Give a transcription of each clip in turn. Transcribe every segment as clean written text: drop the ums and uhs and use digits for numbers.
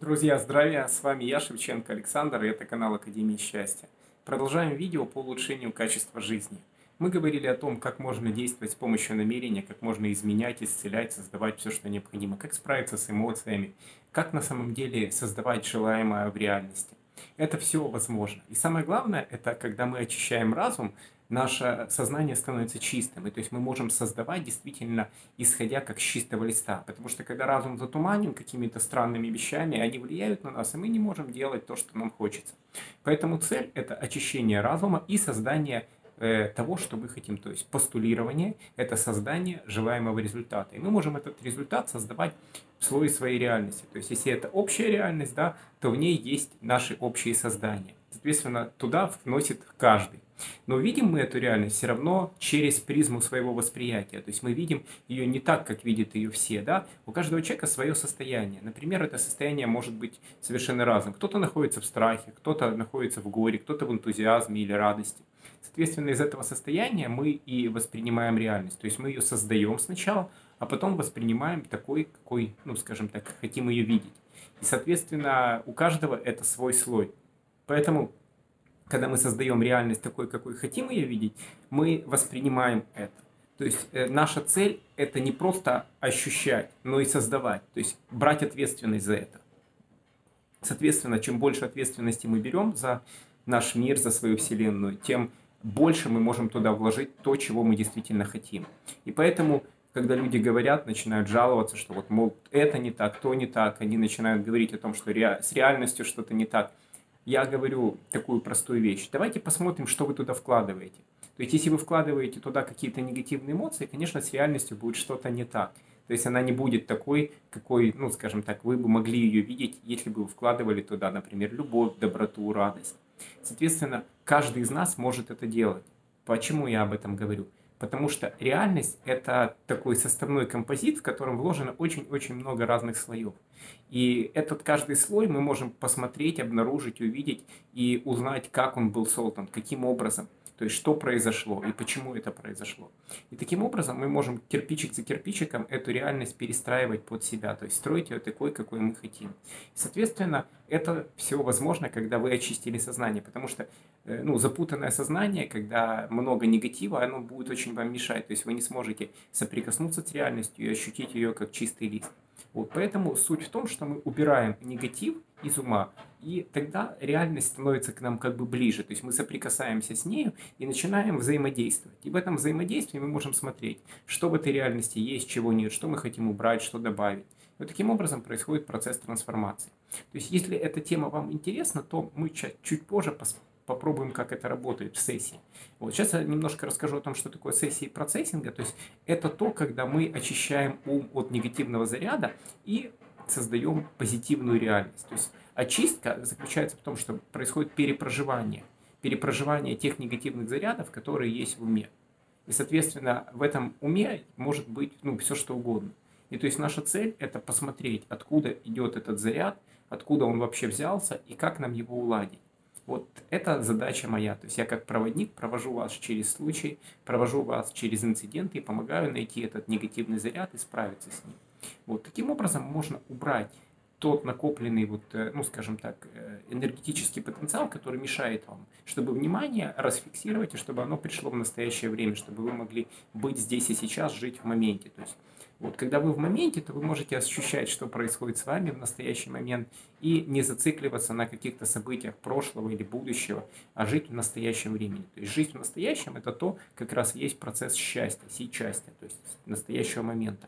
Друзья, здравия! С вами я, Шевченко Александр, и это канал Академии Счастья. Продолжаем видео по улучшению качества жизни. Мы говорили о том, как можно действовать с помощью намерения, как можно изменять, исцелять, создавать все, что необходимо, как справиться с эмоциями, как на самом деле создавать желаемое в реальности. Это все возможно. И самое главное, это когда мы очищаем разум, наше сознание становится чистым, и то есть мы можем создавать действительно исходя как с чистого листа, потому что когда разум затуманен какими-то странными вещами, они влияют на нас, и мы не можем делать то, что нам хочется. Поэтому цель — это очищение разума и создание того, что мы хотим, то есть постулирование — это создание желаемого результата, и мы можем этот результат создавать в слое своей реальности, то есть если это общая реальность, да, то в ней есть наши общие создания, соответственно, туда вносит каждый. Но видим мы эту реальность все равно через призму своего восприятия. То есть мы видим ее не так, как видят ее все. Да? У каждого человека свое состояние. Например, это состояние может быть совершенно разным. Кто-то находится в страхе, кто-то находится в горе, кто-то в энтузиазме или радости. Соответственно, из этого состояния мы и воспринимаем реальность. То есть мы ее создаем сначала, а потом воспринимаем такой, какой, ну, скажем так, хотим ее видеть. И, соответственно, у каждого это свой слой. Поэтому когда мы создаем реальность такой, какой хотим ее видеть, мы воспринимаем это. То есть наша цель — это не просто ощущать, но и создавать, то есть брать ответственность за это. Соответственно, чем больше ответственности мы берем за наш мир, за свою Вселенную, тем больше мы можем туда вложить то, чего мы действительно хотим. И поэтому, когда люди говорят, начинают жаловаться, что вот, мол, это не так, то не так, они начинают говорить о том, что с реальностью что-то не так. Я говорю такую простую вещь. Давайте посмотрим, что вы туда вкладываете. То есть, если вы вкладываете туда какие-то негативные эмоции, конечно, с реальностью будет что-то не так. То есть, она не будет такой, какой, ну, скажем так, вы бы могли ее видеть, если бы вы вкладывали туда, например, любовь, доброту, радость. Соответственно, каждый из нас может это делать. Почему я об этом говорю? Потому что реальность — это такой составной композит, в котором вложено очень-очень много разных слоев. И этот каждый слой мы можем посмотреть, обнаружить, увидеть и узнать, как он был создан, каким образом, то есть что произошло и почему это произошло. И таким образом мы можем кирпичик за кирпичиком эту реальность перестраивать под себя, то есть строить ее такой, какой мы хотим. Соответственно, это все возможно, когда вы очистили сознание, потому что запутанное сознание, когда много негатива, оно будет очень вам мешать, то есть вы не сможете соприкоснуться с реальностью и ощутить ее как чистый лист. Вот, поэтому суть в том, что мы убираем негатив из ума, и тогда реальность становится к нам как бы ближе, то есть мы соприкасаемся с нею и начинаем взаимодействовать. И в этом взаимодействии мы можем смотреть, что в этой реальности есть, чего нет, что мы хотим убрать, что добавить. Вот таким образом происходит процесс трансформации. То есть если эта тема вам интересна, то мы чуть позже попробуем, как это работает в сессии. Вот сейчас я немножко расскажу о том, что такое сессии процессинга. То есть это то, когда мы очищаем ум от негативного заряда и создаем позитивную реальность. То есть очистка заключается в том, что происходит перепроживание тех негативных зарядов, которые есть в уме. И, соответственно, в этом уме может быть все, что угодно. И то есть наша цель — это посмотреть, откуда идет этот заряд, откуда он вообще взялся и как нам его уладить. Вот это задача моя, то есть я как проводник провожу вас через случай, провожу вас через инциденты и помогаю найти этот негативный заряд и справиться с ним. Вот таким образом можно убрать тот накопленный, энергетический потенциал, который мешает вам, чтобы внимание расфиксировать и чтобы оно пришло в настоящее время, чтобы вы могли быть здесь и сейчас, жить в моменте. То есть вот, когда вы в моменте, то вы можете ощущать, что происходит с вами в настоящий момент и не зацикливаться на каких-то событиях прошлого или будущего, а жить в настоящем времени. То есть жить в настоящем – это то, как раз есть процесс счастья, сейчастия, то есть настоящего момента.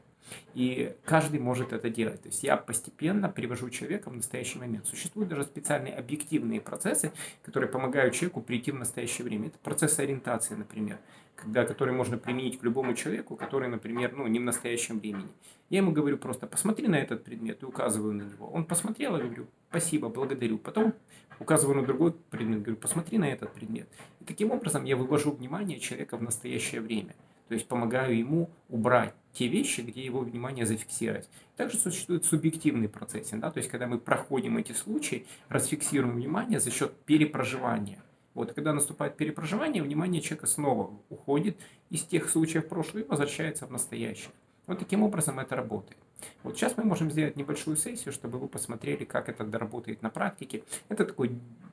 И каждый может это делать. То есть я постепенно привожу человека в настоящий момент. Существуют даже специальные объективные процессы, которые помогают человеку прийти в настоящее время. Это процесс ориентации, например, который можно применить к любому человеку, который, например, не в настоящем времени. Я ему говорю просто: посмотри на этот предмет, и указываю на него. Он посмотрел, я говорю: спасибо, благодарю. Потом указываю на другой предмет, говорю: посмотри на этот предмет. И таким образом я вывожу внимание человека в настоящее время. То есть помогаю ему убрать те вещи, где его внимание зафиксировать. Также существует субъективный процесс, да? То есть когда мы проходим эти случаи, расфиксируем внимание за счет перепроживания. Вот, когда наступает перепроживание, внимание человека снова уходит из тех случаев прошлого и возвращается в настоящее. Вот таким образом это работает. Вот сейчас мы можем сделать небольшую сессию, чтобы вы посмотрели, как это работает на практике. Это такое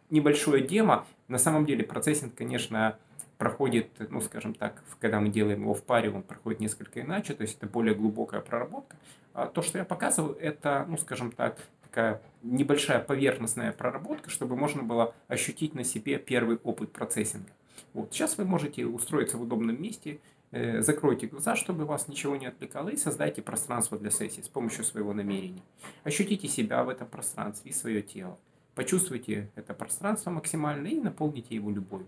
небольшое демо. На самом деле процессинг, конечно, проходит, ну, скажем так, когда мы делаем его в паре, он проходит несколько иначе, то есть это более глубокая проработка. А то, что я показывал, это, ну, скажем так, такая небольшая поверхностная проработка, чтобы можно было ощутить на себе первый опыт процессинга. Вот. Сейчас вы можете устроиться в удобном месте, закройте глаза, чтобы вас ничего не отвлекало, и создайте пространство для сессии с помощью своего намерения. Ощутите себя в этом пространстве и свое тело. Почувствуйте это пространство максимально и наполните его любовью.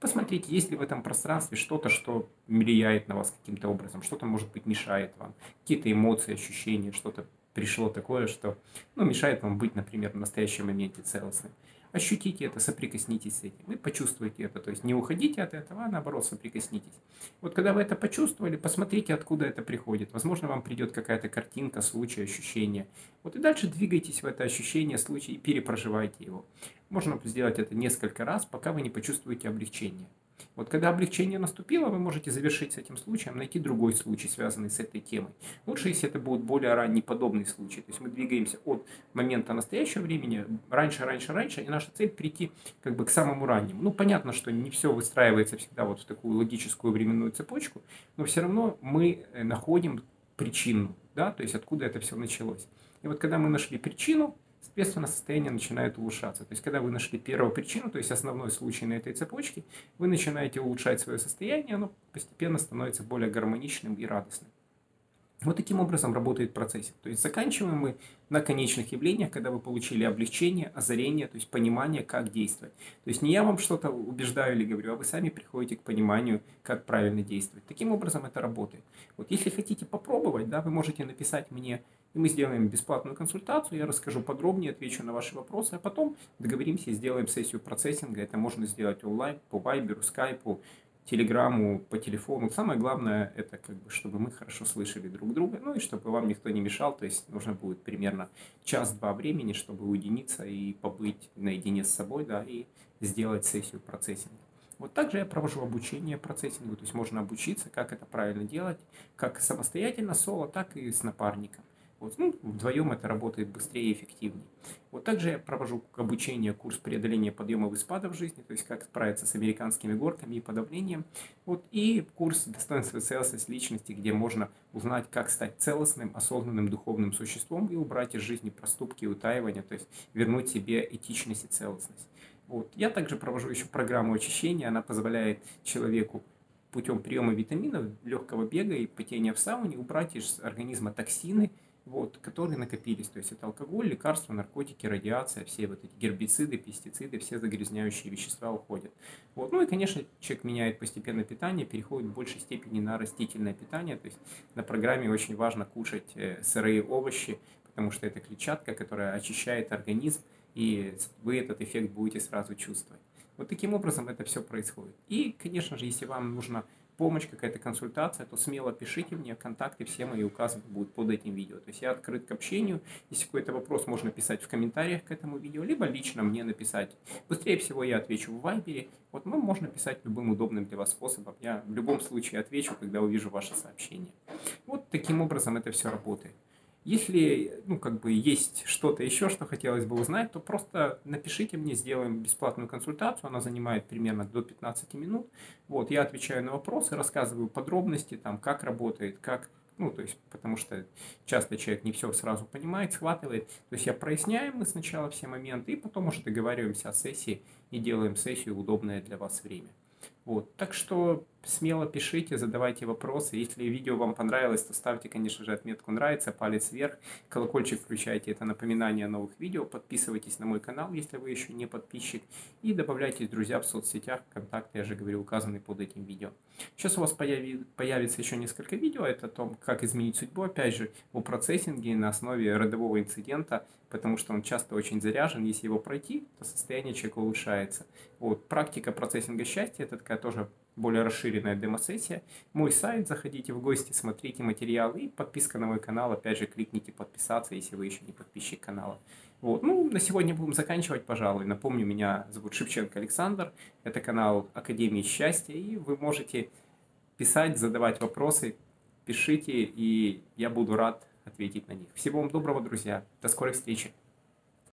Посмотрите, есть ли в этом пространстве что-то, что влияет на вас каким-то образом, что-то, может быть, мешает вам, какие-то эмоции, ощущения, что-то пришло такое, что, ну, мешает вам быть, например, в настоящем моменте целостным. Ощутите это, соприкоснитесь с этим и почувствуйте это, то есть не уходите от этого, а наоборот соприкоснитесь. Вот когда вы это почувствовали, посмотрите, откуда это приходит. Возможно, вам придет какая-то картинка, случай, ощущение. Вот и дальше двигайтесь в это ощущение, случай и перепроживайте его. Можно сделать это несколько раз, пока вы не почувствуете облегчение. Вот когда облегчение наступило, вы можете завершить с этим случаем, найти другой случай, связанный с этой темой. Лучше, если это будут более ранний подобный случай. То есть мы двигаемся от момента настоящего времени раньше, и наша цель прийти как бы к самому раннему. Ну, понятно, что не все выстраивается всегда вот в такую логическую временную цепочку, но все равно мы находим причину, да, то есть откуда это все началось. И вот когда мы нашли причину, соответственно, состояние начинает улучшаться. То есть, когда вы нашли первую причину, то есть основной случай на этой цепочке, вы начинаете улучшать свое состояние, оно постепенно становится более гармоничным и радостным. Вот таким образом работает процессинг. То есть, заканчиваем мы на конечных явлениях, когда вы получили облегчение, озарение, то есть понимание, как действовать. То есть, не я вам что-то убеждаю или говорю, а вы сами приходите к пониманию, как правильно действовать. Таким образом это работает. Вот если хотите попробовать, да, вы можете написать мне, и мы сделаем бесплатную консультацию, я расскажу подробнее, отвечу на ваши вопросы, а потом договоримся и сделаем сессию процессинга. Это можно сделать онлайн, по Вайберу, Скайпу, Телеграмму, по телефону. Самое главное, это как бы, чтобы мы хорошо слышали друг друга, ну и чтобы вам никто не мешал, то есть нужно будет примерно час-два времени, чтобы уединиться и побыть наедине с собой, да, и сделать сессию процессинга. Вот также я провожу обучение процессингу, то есть можно обучиться, как это правильно делать, как самостоятельно, соло, так и с напарником. Вот, ну, вдвоем это работает быстрее и эффективнее. Вот также я провожу обучение, курс преодоления подъемов и спадов в жизни, то есть как справиться с американскими горками и подавлением. Вот, и курс достоинства и целостности личности, где можно узнать, как стать целостным, осознанным духовным существом и убрать из жизни проступки и утаивания, то есть вернуть себе этичность и целостность. Вот. Я также провожу еще программу очищения, она позволяет человеку путем приема витаминов, легкого бега и потения в сауне убрать из организма токсины, вот, которые накопились, то есть это алкоголь, лекарства, наркотики, радиация, все вот эти гербициды, пестициды, все загрязняющие вещества уходят. Вот. Ну и, конечно, человек меняет постепенно питание, переходит в большей степени на растительное питание, то есть на программе очень важно кушать сырые овощи, потому что это клетчатка, которая очищает организм, и вы этот эффект будете сразу чувствовать. Вот таким образом это все происходит. И, конечно же, если вам нужно помощь, какая-то консультация, то смело пишите мне, контакты все мои указаны будут под этим видео. То есть я открыт к общению, если какой-то вопрос, можно писать в комментариях к этому видео, либо лично мне написать. Быстрее всего я отвечу в Вайбере, вот, ну, можно писать любым удобным для вас способом, я в любом случае отвечу, когда увижу ваше сообщение. Вот таким образом это все работает. Если, ну, как бы есть что-то еще, что хотелось бы узнать, то просто напишите мне, сделаем бесплатную консультацию, она занимает примерно до 15 минут. Вот, я отвечаю на вопросы, рассказываю подробности, там, как работает, как, ну, то есть, потому что часто человек не все сразу понимает, схватывает. То есть я проясняю мы сначала все моменты, и потом уже договариваемся о сессии и делаем сессию в удобное для вас время. Вот, так что смело пишите, задавайте вопросы. Если видео вам понравилось, то ставьте, конечно же, отметку «Нравится», палец вверх, колокольчик включайте, это напоминание о новых видео, подписывайтесь на мой канал, если вы еще не подписчик, и добавляйтесь, друзья, в соцсетях, контакты, я же говорю, указаны под этим видео. Сейчас у вас появится еще несколько видео, это о том, как изменить судьбу, опять же, о процессинге на основе родового инцидента, потому что он часто очень заряжен, если его пройти, то состояние человека улучшается. Вот, практика процессинга счастья, это такая тоже более расширенная демосессия. Мой сайт, заходите в гости, смотрите материалы, и подписка на мой канал, опять же, кликните подписаться, если вы еще не подписчик канала. Вот, ну, на сегодня будем заканчивать, пожалуй. Напомню, меня зовут Шевченко Александр, это канал Академии Счастья, и вы можете писать, задавать вопросы, пишите, и я буду рад ответить на них. Всего вам доброго, друзья. До скорой встречи.